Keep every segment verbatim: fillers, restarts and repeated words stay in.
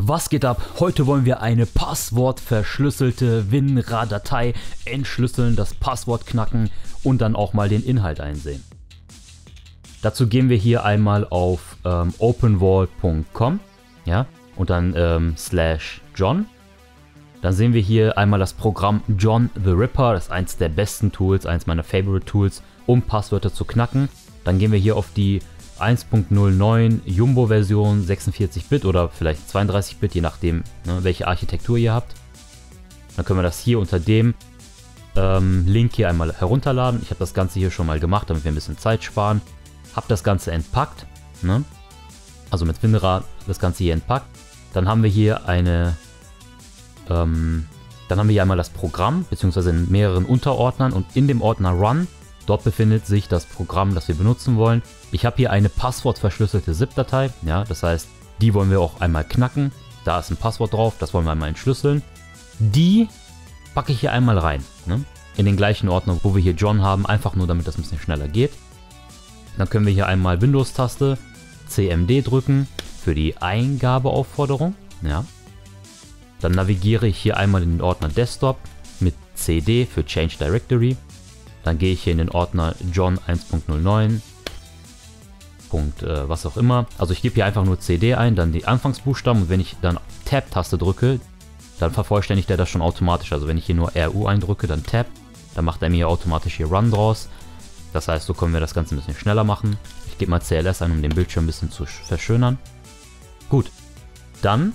Was geht ab? Heute wollen wir eine passwortverschlüsselte WinRAR-Datei entschlüsseln, das Passwort knacken und dann auch mal den Inhalt einsehen. Dazu gehen wir hier einmal auf ähm, openwall punkt com, ja, und dann ähm, slash John. Dann sehen wir hier einmal das Programm John the Ripper, das ist eins der besten Tools, eins meiner Favorite Tools, um Passwörter zu knacken. Dann gehen wir hier auf die eins Punkt null neun Jumbo-Version sechsundvierzig Bit oder vielleicht zweiunddreißig Bit, je nachdem, ne, welche Architektur ihr habt. Dann können wir das hier unter dem ähm, Link hier einmal herunterladen. Ich habe das Ganze hier schon mal gemacht, damit wir ein bisschen Zeit sparen. Habe das Ganze entpackt, ne? Also mit WinRAR das Ganze hier entpackt. Dann haben wir hier eine, ähm, dann haben wir hier einmal das Programm, beziehungsweise in mehreren Unterordnern, und in dem Ordner Run, dort befindet sich das Programm, das wir benutzen wollen. Ich habe hier eine passwortverschlüsselte ZIP-Datei, ja, das heißt, die wollen wir auch einmal knacken. Da ist ein Passwort drauf, das wollen wir einmal entschlüsseln. Die packe ich hier einmal rein, ne? In den gleichen Ordner, wo wir hier John haben, einfach nur, damit das ein bisschen schneller geht. Dann können wir hier einmal Windows-Taste, C M D drücken für die Eingabeaufforderung, ja. Dann navigiere ich hier einmal in den Ordner Desktop mit C D für Change Directory. Dann gehe ich hier in den Ordner John eins Punkt null neun, Punkt, äh, was auch immer. Also ich gebe hier einfach nur C D ein, dann die Anfangsbuchstaben, und wenn ich dann Tab-Taste drücke, dann vervollständigt er das schon automatisch. Also wenn ich hier nur R U eindrücke, dann Tab, dann macht er mir automatisch hier Run draus. Das heißt, so können wir das Ganze ein bisschen schneller machen. Ich gebe mal C L S ein, um den Bildschirm ein bisschen zu verschönern. Gut, dann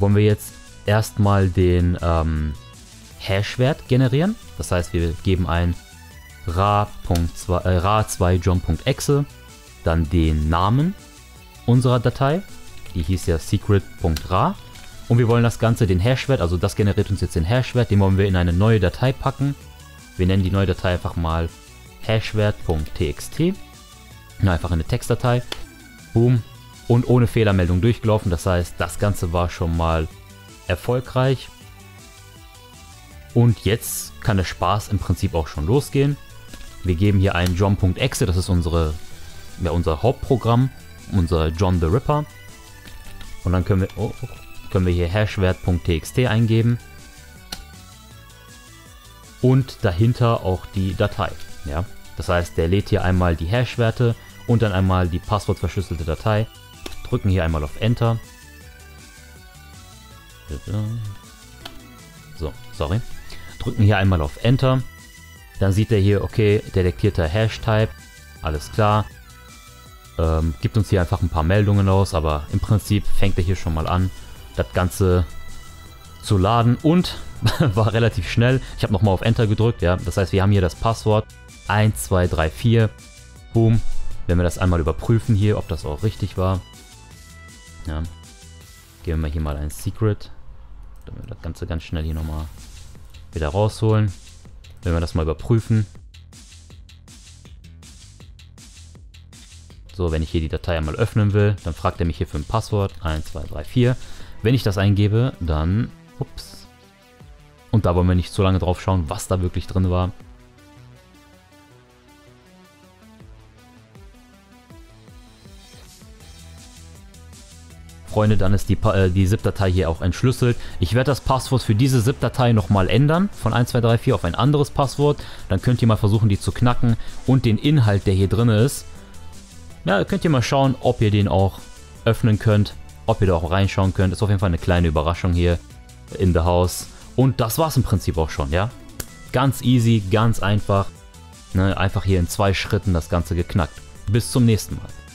wollen wir jetzt erstmal den ähm, Hash-Wert generieren. Das heißt, wir geben ein ra zwei john punkt exe, dann den Namen unserer Datei, die hieß ja secret.ra, und wir wollen das Ganze, den Hashwert, also das generiert uns jetzt den Hashwert, den wollen wir in eine neue Datei packen. Wir nennen die neue Datei einfach mal hashwert.txt, einfach in eine Textdatei, boom, und ohne Fehlermeldung durchgelaufen, das heißt, das Ganze war schon mal erfolgreich. Und jetzt kann der Spaß im Prinzip auch schon losgehen. Wir geben hier einen john.exe, das ist unsere, ja, unser Hauptprogramm, unser John the Ripper. Und dann können wir, oh, können wir hier hashwert.txt eingeben. Und dahinter auch die Datei. Ja? Das heißt, der lädt hier einmal die Hashwerte und dann einmal die passwortverschlüsselte Datei. Drücken hier einmal auf Enter. So, sorry. Drücken hier einmal auf Enter, dann sieht er hier, okay, detektierter Hash-Type, alles klar, ähm, gibt uns hier einfach ein paar Meldungen aus, aber im Prinzip fängt er hier schon mal an, das Ganze zu laden, und war relativ schnell. Ich habe nochmal auf Enter gedrückt, ja, das heißt, wir haben hier das Passwort eins zwei drei vier, boom, wenn wir das einmal überprüfen hier, ob das auch richtig war, ja, geben wir hier mal ein Secret, damit wir das Ganze ganz schnell hier nochmal wieder rausholen, wenn wir das mal überprüfen. So, wenn ich hier die Datei einmal öffnen will, dann fragt er mich hier für ein Passwort eins zwei drei vier. Wenn ich das eingebe, dann ups. Und da wollen wir nicht so lange drauf schauen, was da wirklich drin war. Freunde, dann ist die, äh, die ZIP-Datei hier auch entschlüsselt. Ich werde das Passwort für diese ZIP-Datei nochmal ändern, von eins zwei drei vier auf ein anderes Passwort. Dann könnt ihr mal versuchen, die zu knacken, und den Inhalt, der hier drin ist, ja, könnt ihr mal schauen, ob ihr den auch öffnen könnt, ob ihr da auch reinschauen könnt. Ist auf jeden Fall eine kleine Überraschung hier in the house. Und das war's im Prinzip auch schon, ja. Ganz easy, ganz einfach, ne? Einfach hier in zwei Schritten das Ganze geknackt. Bis zum nächsten Mal.